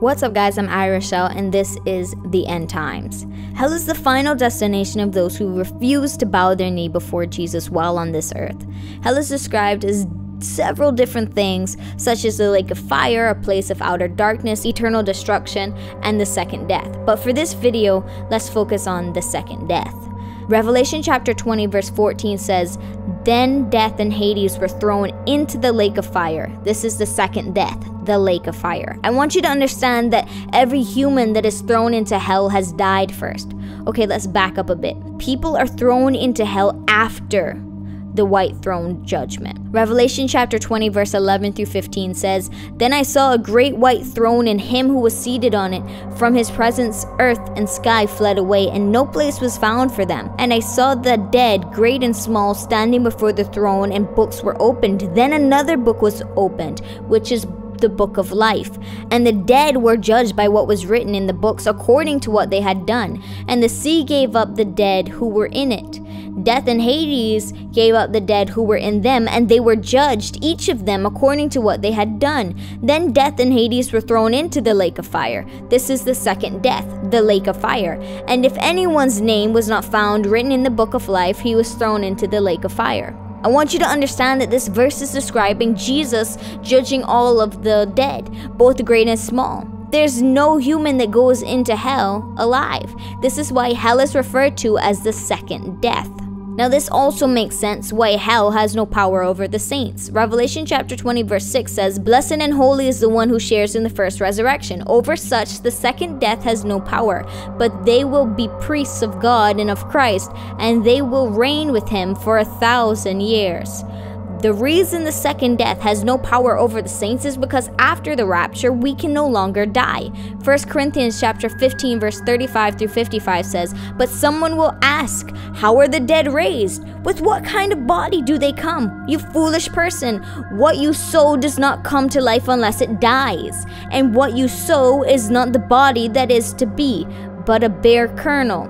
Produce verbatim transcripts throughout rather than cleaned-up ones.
What's up guys, I'm ArieRashelle and this is The End Times. Hell is the final destination of those who refuse to bow their knee before Jesus while on this earth. Hell is described as several different things, such as the lake of fire, a place of outer darkness, eternal destruction, and the second death. But for this video, let's focus on the second death. Revelation chapter twenty verse fourteen says, "Then death and Hades were thrown into the lake of fire." This is the second death, the lake of fire. I want you to understand that every human that is thrown into hell has died first. Okay, let's back up a bit. People are thrown into hell after the white throne judgment. Revelation chapter twenty verse eleven through fifteen says, "Then I saw a great white throne and him who was seated on it. From his presence earth and sky fled away, and no place was found for them. And I saw the dead, great and small, standing before the throne, and books were opened. Then another book was opened, which is the book of life, and the dead were judged by what was written in the books according to what they had done. And the sea gave up the dead who were in it. Death and Hades gave up the dead who were in them, and they were judged, each of them, according to what they had done. Then death and Hades were thrown into the lake of fire." This is the second death, the lake of fire. "And if anyone's name was not found written in the book of life, he was thrown into the lake of fire." I want you to understand that this verse is describing Jesus judging all of the dead, both great and small. There's no human that goes into hell alive. This is why hell is referred to as the second death. Now this also makes sense why hell has no power over the saints. Revelation chapter twenty verse six says, "Blessed and holy is the one who shares in the first resurrection. Over such the second death has no power, but they will be priests of God and of Christ, and they will reign with him for a thousand years." The reason the second death has no power over the saints is because after the rapture, we can no longer die. First Corinthians chapter fifteen verse thirty-five through fifty-five says, "But someone will ask, how are the dead raised? With what kind of body do they come? You foolish person, what you sow does not come to life unless it dies. And what you sow is not the body that is to be, but a bare kernel,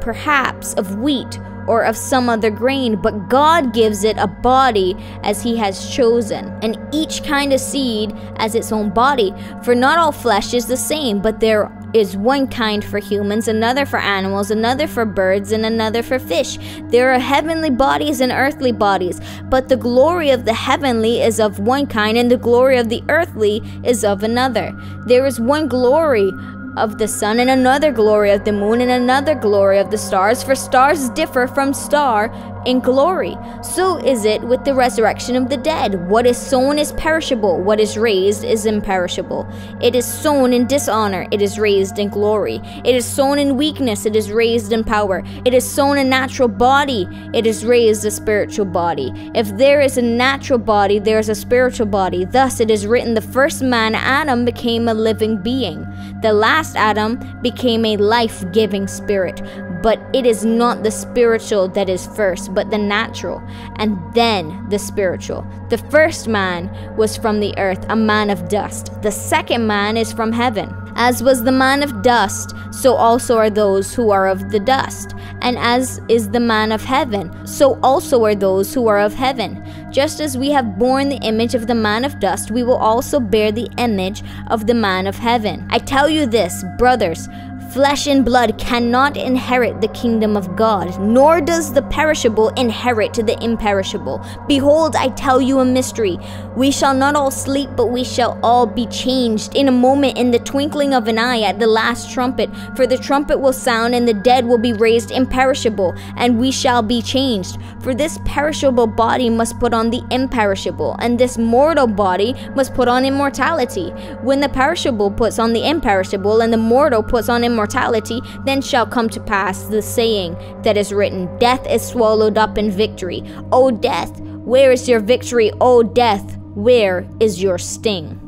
perhaps of wheat or of some other grain, but God gives it a body as he has chosen, and each kind of seed as its own body. For not all flesh is the same, but there is one kind for humans, another for animals, another for birds, and another for fish. There are heavenly bodies and earthly bodies, but the glory of the heavenly is of one kind, and the glory of the earthly is of another. There is one glory of the sun, and another glory of the moon, and another glory of the stars, for stars differ from star in glory. So is it with the resurrection of the dead. What is sown is perishable, what is raised is imperishable. It is sown in dishonor, it is raised in glory. It is sown in weakness, it is raised in power. It is sown a natural body, it is raised a spiritual body. If there is a natural body, there is a spiritual body. Thus it is written, the first man, Adam, became a living being. The last Adam became a life-giving spirit. But it is not the spiritual that is first, but the natural, and then the spiritual. The first man was from the earth, a man of dust. The second man is from heaven. As was the man of dust, so also are those who are of the dust. And as is the man of heaven, so also are those who are of heaven. Just as we have borne the image of the man of dust, we will also bear the image of the man of heaven. I tell you this, brothers, flesh and blood cannot inherit the kingdom of God, nor does the perishable inherit the imperishable. Behold, I tell you a mystery. We shall not all sleep, but we shall all be changed in a moment, in the twinkling of an eye, at the last trumpet. For the trumpet will sound, and the dead will be raised imperishable, and we shall be changed. For this perishable body must put on the imperishable, and this mortal body must put on immortality. When the perishable puts on the imperishable, and the mortal puts on immortality, Immortality, then shall come to pass the saying that is written, death is swallowed up in victory. O death, where is your victory? O death, where is your sting?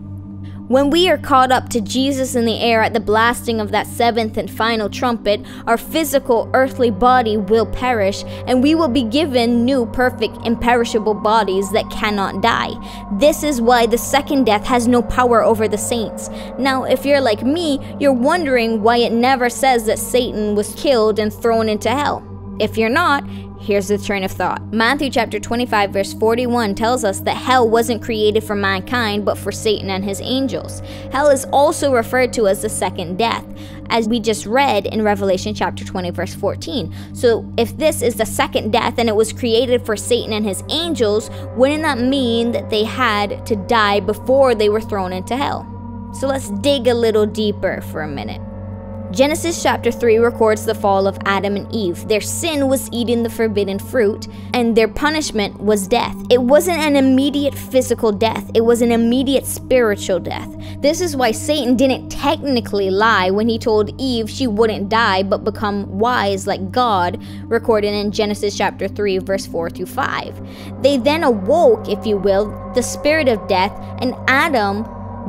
When we are caught up to Jesus in the air at the blasting of that seventh and final trumpet, our physical earthly body will perish, and we will be given new, perfect, imperishable bodies that cannot die. This is why the second death has no power over the saints. Now, if you're like me, you're wondering why it never says that Satan was killed and thrown into hell. If you're not, Here's the train of thought. Matthew chapter twenty-five verse forty-one tells us that hell wasn't created for mankind but for Satan and his angels. Hell is also referred to as the second death, as we just read in Revelation chapter twenty verse fourteen. So if this is the second death and it was created for Satan and his angels, wouldn't that mean that they had to die before they were thrown into hell? So let's dig a little deeper for a minute. Genesis chapter three records the fall of Adam and Eve. Their sin was eating the forbidden fruit, and their punishment was death. It wasn't an immediate physical death, it was an immediate spiritual death. This is why Satan didn't technically lie when he told Eve she wouldn't die but become wise like God, recorded in Genesis chapter three verse four through five. They then awoke, if you will, the spirit of death, and Adam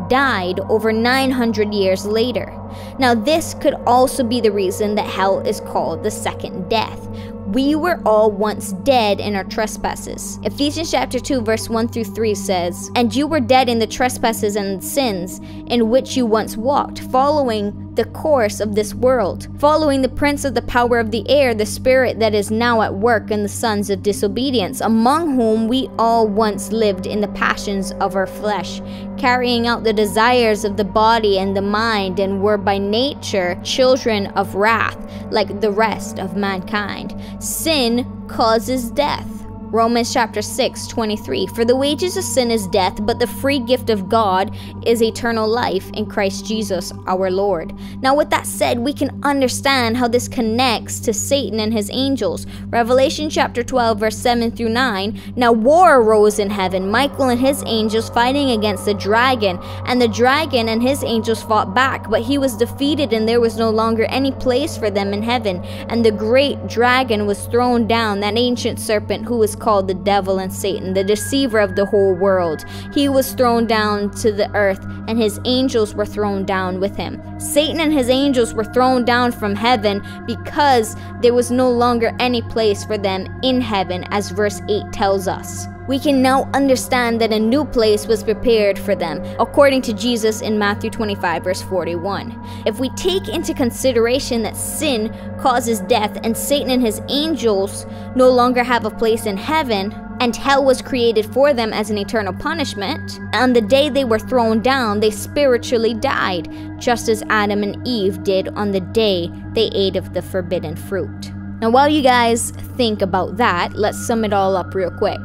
died over nine hundred years later. Now, this could also be the reason that hell is called the second death. We were all once dead in our trespasses. Ephesians chapter two verse one through three says, "And you were dead in the trespasses and sins in which you once walked, following the course of this world, following the prince of the power of the air, the spirit that is now at work in the sons of disobedience, among whom we all once lived in the passions of our flesh, carrying out the desires of the body and the mind, and were by nature children of wrath, like the rest of mankind. Sin causes death." Romans chapter six, twenty-three, "For the wages of sin is death, but the free gift of God is eternal life in Christ Jesus our Lord." Now, with that said, we can understand how this connects to Satan and his angels. Revelation chapter twelve, verse seven through nine, "Now war arose in heaven, Michael and his angels fighting against the dragon. And the dragon and his angels fought back, but he was defeated, and there was no longer any place for them in heaven. And the great dragon was thrown down, that ancient serpent who was called the devil and Satan, the deceiver of the whole world. He was thrown down to the earth, and his angels were thrown down with him." Satan and his angels were thrown down from heaven because there was no longer any place for them in heaven, as verse eight tells us. We can now understand that a new place was prepared for them, according to Jesus in Matthew twenty-five verse forty-one. If we take into consideration that sin causes death and Satan and his angels no longer have a place in heaven, and hell was created for them as an eternal punishment, on the day they were thrown down, they spiritually died, just as Adam and Eve did on the day they ate of the forbidden fruit. Now, while you guys think about that, let's sum it all up real quick.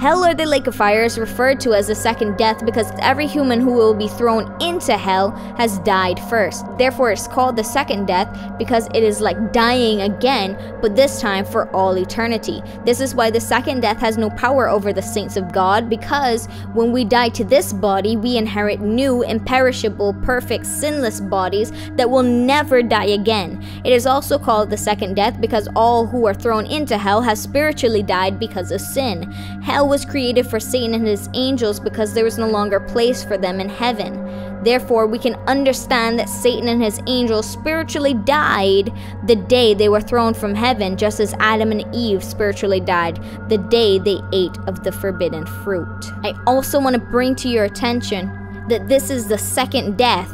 Hell, or the lake of fire, is referred to as the second death because every human who will be thrown into hell has died first. Therefore, it's called the second death because it is like dying again, but this time for all eternity. This is why the second death has no power over the saints of God, because when we die to this body, we inherit new, imperishable, perfect, sinless bodies that will never die again. It is also called the second death because all who are thrown into hell have spiritually died because of sin. Hell was created for Satan and his angels because there was no longer place for them in heaven. Therefore, we can understand that Satan and his angels spiritually died the day they were thrown from heaven, just as Adam and Eve spiritually died the day they ate of the forbidden fruit. I also want to bring to your attention that this is the second death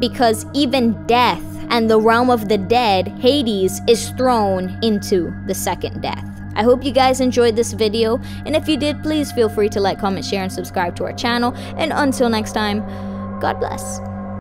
because even death and the realm of the dead, Hades, is thrown into the second death. I hope you guys enjoyed this video, and if you did, please feel free to like, comment, share, and subscribe to our channel. And until next time, God bless.